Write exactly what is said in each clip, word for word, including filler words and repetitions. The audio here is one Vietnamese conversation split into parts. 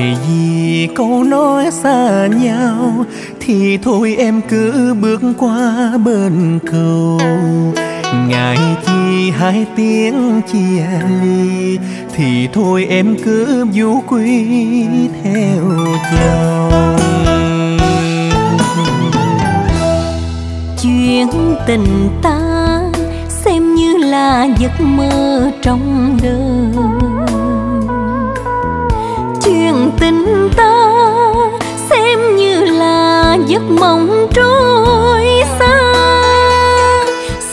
ngại gì câu nói xa nhau, thì thôi em cứ bước qua bên cầu. Ngại chi hai tiếng chia ly, thì thôi em cứ du quy theo chồng. Chuyện tình ta xem như là giấc mơ trong đời, chuyện tình ta xem như là giấc mộng trôi xa.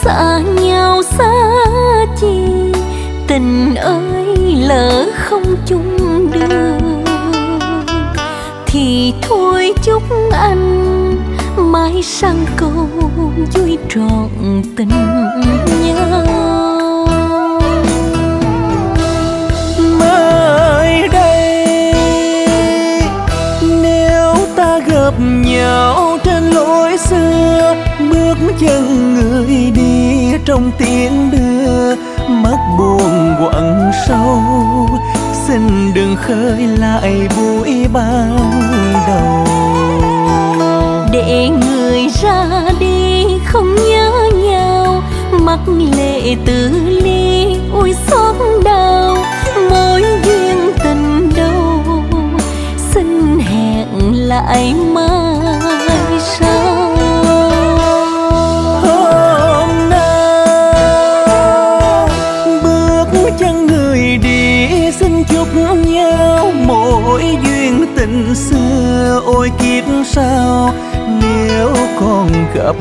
Xa nhau xa chi tình ơi, lỡ không chung đường thì thôi chúc anh mãi sang câu vui trọn tình nhau. Mới đây nếu ta gặp nhau trên lối xưa, bước chân người đi trong tiếng đưa, mắt buồn quặn sâu, xin đừng khơi lại vui ban đầu. Để người ra đi không nhớ nhau, mắt lệ tự ly ôi xót đau. Mối duyên tình đâu xin hẹn lại mai sau. Hôm nay bước chân người đi xin chúc nhau, mỗi duyên tình xưa ôi kiếp sao. Nếu còn gặp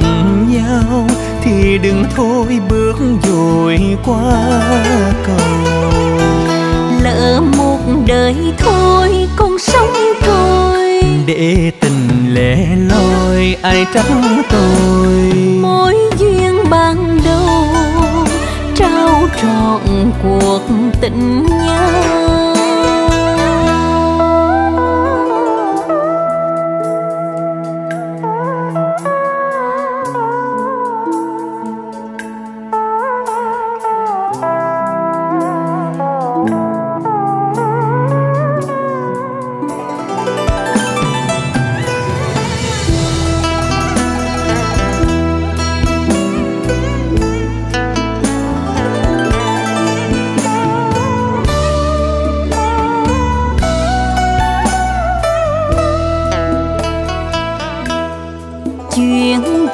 nhau thì đừng thôi bước vội qua cầu. Lỡ một đời thôi con sống thôi, để tình lẻ loi ai trách tôi. Mối duyên ban đầu trao trọn cuộc tình nhau.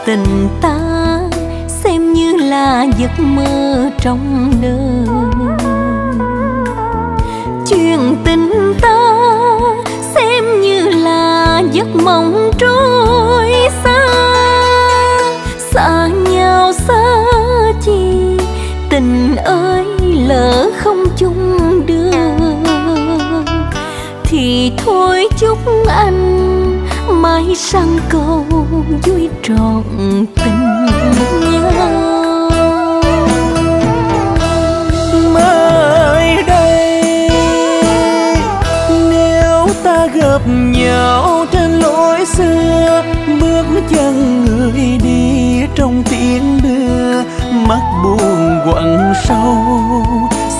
Tình ta xem như là giấc mơ trong đời, chuyện tình ta xem như là giấc mộng trôi xa. Xa nhau xa chi tình ơi, lỡ không chung đường thì thôi chúc anh mãi sang câu vui trọn tình nhau. Mới đây nếu ta gặp nhau trên lối xưa, bước chân người đi trong tiếng đưa, mắt buồn quặn sâu,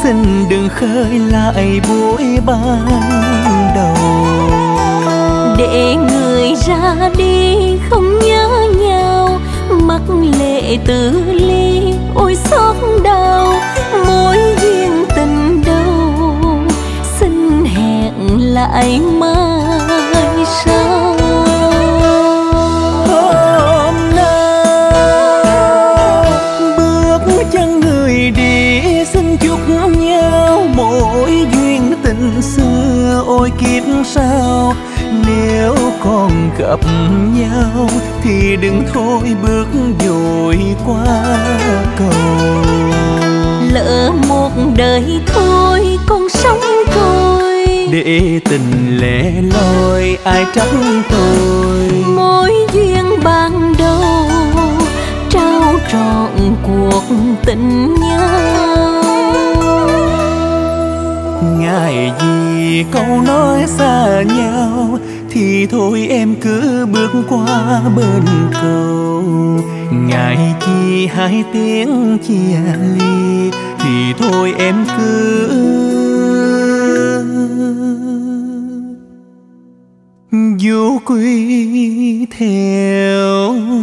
xin đừng khơi lại buổi ban đầu. Để người ra đi không nhớ nhau, mắt lệ tự ly ôi xót đau. Mối duyên tình đâu xin hẹn lại mai sau. Hôm nay bước chân người đi xin chúc nhau, mỗi duyên tình xưa ôi kiếp sao. Nếu còn gặp nhau thì đừng thôi bước vội qua cầu. Lỡ một đời thôi con sống thôi, để tình lẻ loi ai trách tôi. Mối duyên ban đầu trao trọn cuộc tình nhau. Ngại gì câu nói xa nhau, thì thôi em cứ bước qua bên cầu. Ngại chi hai tiếng chia ly, thì thôi em cứ du quy theo.